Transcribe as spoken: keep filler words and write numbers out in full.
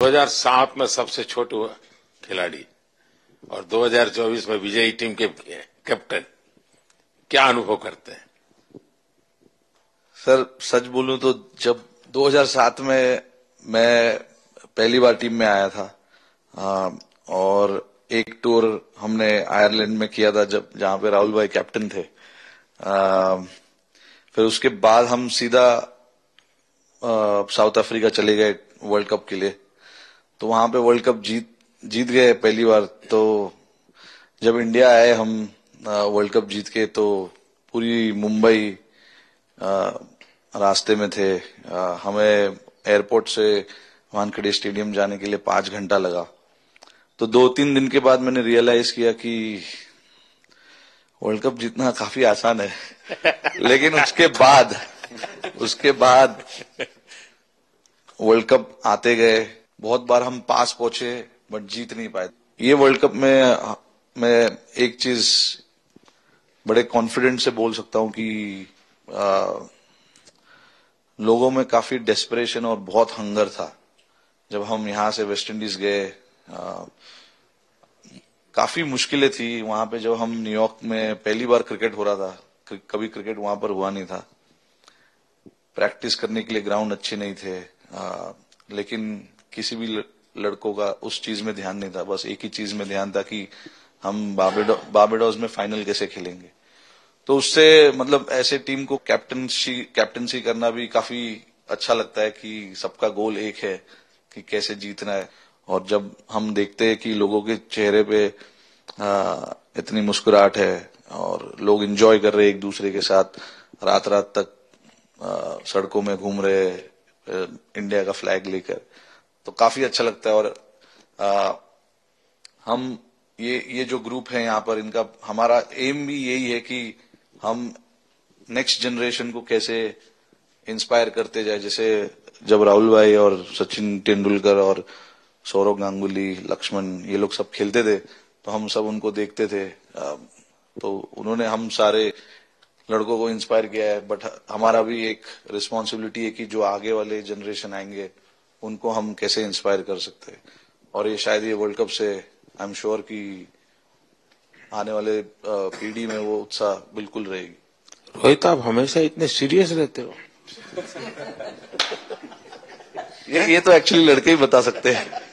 दो हज़ार सात में सबसे छोटे खिलाड़ी और दो हज़ार चौबीस में विजयी टीम के कैप्टन, क्या अनुभव करते हैं? सर सच बोलूं तो जब दो हज़ार सात में मैं पहली बार टीम में आया था आ, और एक टूर हमने आयरलैंड में किया था जब जहां पे राहुल भाई कैप्टन थे, आ, फिर उसके बाद हम सीधा साउथ अफ्रीका चले गए वर्ल्ड कप के लिए। तो वहां पे वर्ल्ड कप जीत जीत गए पहली बार। तो जब इंडिया आए हम वर्ल्ड कप जीत के, तो पूरी मुंबई रास्ते में थे। आ, हमें एयरपोर्ट से वानखेड़े स्टेडियम जाने के लिए पांच घंटा लगा। तो दो तीन दिन के बाद मैंने रियलाइज किया कि वर्ल्ड कप जीतना काफी आसान है। लेकिन उसके बाद उसके बाद वर्ल्ड कप आते गए, बहुत बार हम पास पहुंचे बट जीत नहीं पाए। ये वर्ल्ड कप में मैं एक चीज बड़े कॉन्फिडेंट से बोल सकता हूं कि आ, लोगों में काफी डेस्परेशन और बहुत हंगर था। जब हम यहां से वेस्ट इंडीज गए आ, काफी मुश्किलें थी वहां पे। जब हम न्यूयॉर्क में पहली बार क्रिकेट हो रहा था, कभी क्रिकेट वहां पर हुआ नहीं था, प्रैक्टिस करने के लिए ग्राउंड अच्छे नहीं थे, आ, लेकिन किसी भी लड़कों का उस चीज में ध्यान नहीं था। बस एक ही चीज में ध्यान था कि हम बार्बाडोस में फाइनल कैसे खेलेंगे। तो उससे मतलब ऐसे टीम को कैप्टनसी कैप्टनसी करना भी काफी अच्छा लगता है कि सबका गोल एक है कि कैसे जीतना है। और जब हम देखते हैं कि लोगों के चेहरे पे आ, इतनी मुस्कुराहट है और लोग एंजॉय कर रहे हैं एक दूसरे के साथ, रात रात तक आ, सड़कों में घूम रहे इंडिया का फ्लैग लेकर, तो काफी अच्छा लगता है। और आ, हम ये ये जो ग्रुप है यहाँ पर, इनका हमारा एम भी यही है कि हम नेक्स्ट जनरेशन को कैसे इंस्पायर करते जाए। जैसे जब राहुल भाई और सचिन तेंदुलकर और सौरव गांगुली, लक्ष्मण, ये लोग सब खेलते थे तो हम सब उनको देखते थे, आ, तो उन्होंने हम सारे लड़कों को इंस्पायर किया है। बट हमारा भी एक रिस्पॉन्सिबिलिटी है कि जो आगे वाले जनरेशन आएंगे उनको हम कैसे इंस्पायर कर सकते हैं। और ये शायद ये वर्ल्ड कप से आई एम श्योर कि आने वाले पीढ़ी में वो उत्साह बिल्कुल रहेगी। रोहित, आप हमेशा इतने सीरियस रहते हो। ये ये तो एक्चुअली लड़के ही बता सकते हैं।